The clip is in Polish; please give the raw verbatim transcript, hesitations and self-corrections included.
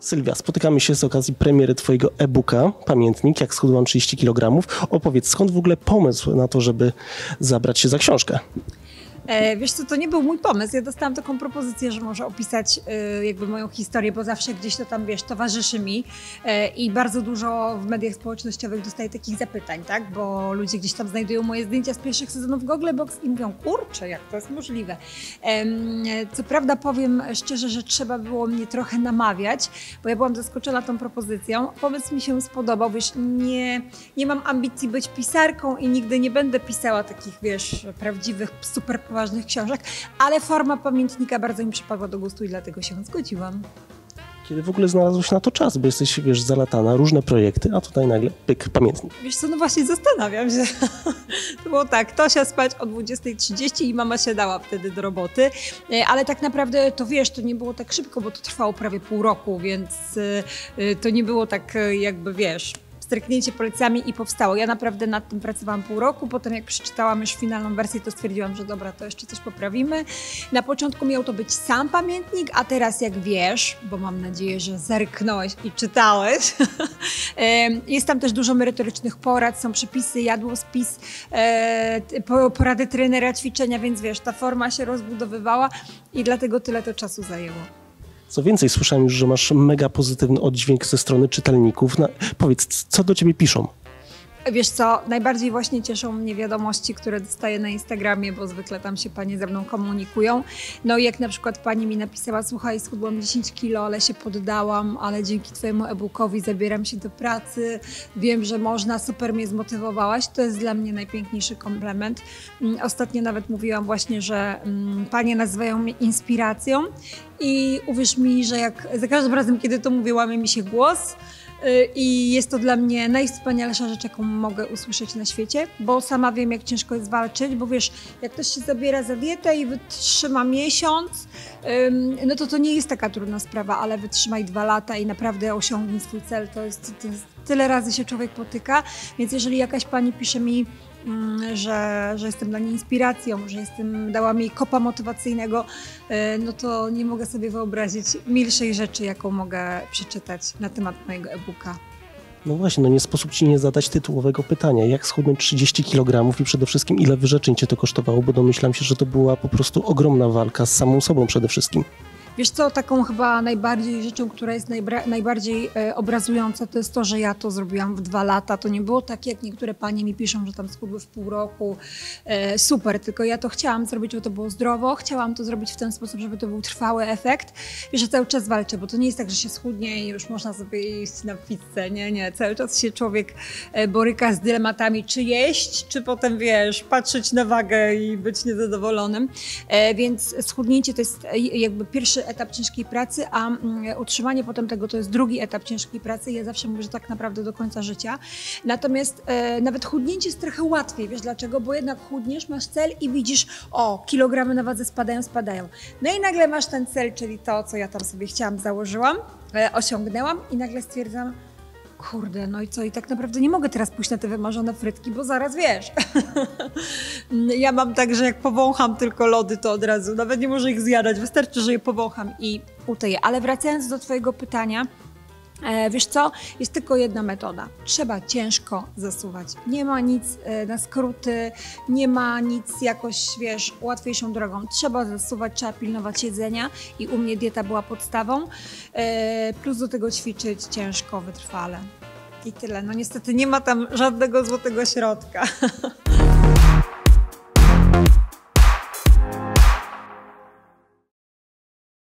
Sylwia, spotykamy się z okazji premiery Twojego e-booka Pamiętnik jak schudłam trzydzieści kilogramów. Opowiedz, skąd w ogóle pomysł na to, żeby zabrać się za książkę? E, wiesz co, to nie był mój pomysł. Ja dostałam taką propozycję, że może opisać e, jakby moją historię, bo zawsze gdzieś to tam, wiesz, towarzyszy mi e, i bardzo dużo w mediach społecznościowych dostaję takich zapytań, tak? Bo ludzie gdzieś tam znajdują moje zdjęcia z pierwszych sezonów Gogglebox i mówią, kurczę, jak to jest możliwe. E, co prawda powiem szczerze, że trzeba było mnie trochę namawiać, bo ja byłam zaskoczona tą propozycją. Pomysł mi się spodobał, wiesz, nie, nie mam ambicji być pisarką i nigdy nie będę pisała takich, wiesz, prawdziwych, super ważnych książek, ale forma pamiętnika bardzo mi przypadła do gustu i dlatego się zgodziłam. Kiedy w ogóle znalazłeś na to czas, bo jesteś, wiesz, zalatana, różne projekty, a tutaj nagle pyk, pamiętnik. Wiesz co, no właśnie zastanawiam się. To było tak, Tosia spać o dwudziestej trzydzieści i mama się dała wtedy do roboty, ale tak naprawdę to, wiesz, to nie było tak szybko, bo to trwało prawie pół roku, więc to nie było tak jakby, wiesz, stryknięcie palcami i powstało. Ja naprawdę nad tym pracowałam pół roku, potem jak przeczytałam już finalną wersję, to stwierdziłam, że dobra, to jeszcze coś poprawimy. Na początku miał to być sam pamiętnik, a teraz jak wiesz, bo mam nadzieję, że zerknąłeś i czytałeś, jest tam też dużo merytorycznych porad, są przepisy, jadłospis, porady trenera, ćwiczenia, więc wiesz, ta forma się rozbudowywała i dlatego tyle to czasu zajęło. Co więcej, słyszałem już, że masz mega pozytywny oddźwięk ze strony czytelników. Na, powiedz, co do ciebie piszą? Wiesz co, najbardziej właśnie cieszą mnie wiadomości, które dostaję na Instagramie, bo zwykle tam się panie ze mną komunikują. No i jak na przykład pani mi napisała, słuchaj, schudłam dziesięć kilo, ale się poddałam, ale dzięki twojemu e-bookowi zabieram się do pracy, wiem, że można, super mnie zmotywowałaś. To jest dla mnie najpiękniejszy komplement. Ostatnio nawet mówiłam właśnie, że panie nazywają mnie inspiracją i uwierz mi, że jak za każdym razem, kiedy to mówię, łamie mi się głos, i jest to dla mnie najwspanialsza rzecz, jaką mogę usłyszeć na świecie, bo sama wiem, jak ciężko jest walczyć, bo wiesz, jak ktoś się zabiera za dietę i wytrzyma miesiąc, no to to nie jest taka trudna sprawa, ale wytrzymaj dwa lata i naprawdę osiągnij swój cel, to jest, to jest tyle razy się człowiek potyka, więc jeżeli jakaś pani pisze mi, Że, że jestem dla niej inspiracją, że jestem, dałam jej kopa motywacyjnego, no to nie mogę sobie wyobrazić milszej rzeczy, jaką mogę przeczytać na temat mojego e-booka. No właśnie, no nie sposób ci nie zadać tytułowego pytania. Jak schudnąć trzydzieści kilogramów i przede wszystkim ile wyrzeczeń cię to kosztowało, bo domyślam się, że to była po prostu ogromna walka z samą sobą przede wszystkim. Wiesz co, taką chyba najbardziej rzeczą, która jest najbardziej e, obrazująca, to jest to, że ja to zrobiłam w dwa lata. To nie było tak, jak niektóre panie mi piszą, że tam schudły w pół roku. E, super, tylko ja to chciałam zrobić, bo to było zdrowo. Chciałam to zrobić w ten sposób, żeby to był trwały efekt. Wiesz, że cały czas walczę, bo to nie jest tak, że się schudnie i już można sobie iść na pizzę. Nie, nie. Cały czas się człowiek boryka z dylematami, czy jeść, czy potem, wiesz, patrzeć na wagę i być niezadowolonym. E, więc schudnięcie to jest jakby pierwszy etap ciężkiej pracy, a utrzymanie potem tego to jest drugi etap ciężkiej pracy. Ja zawsze mówię, że tak naprawdę do końca życia. Natomiast e, nawet chudnięcie jest trochę łatwiej. Wiesz dlaczego? Bo jednak chudniesz, masz cel i widzisz, o, kilogramy na wadze spadają, spadają. No i nagle masz ten cel, czyli to, co ja tam sobie chciałam, założyłam, e, osiągnęłam i nagle stwierdzam, kurde, no i co? I tak naprawdę nie mogę teraz pójść na te wymarzone frytki, bo zaraz wiesz. Ja mam tak, że jak powącham tylko lody, to od razu nawet nie może ich zjadać, wystarczy, że je powącham i utyję. Ale wracając do twojego pytania, wiesz co, jest tylko jedna metoda. Trzeba ciężko zasuwać. Nie ma nic na skróty, nie ma nic jakoś, wiesz, łatwiejszą drogą. Trzeba zasuwać, trzeba pilnować jedzenia i u mnie dieta była podstawą. Plus do tego ćwiczyć ciężko, wytrwale. I tyle. No niestety nie ma tam żadnego złotego środka.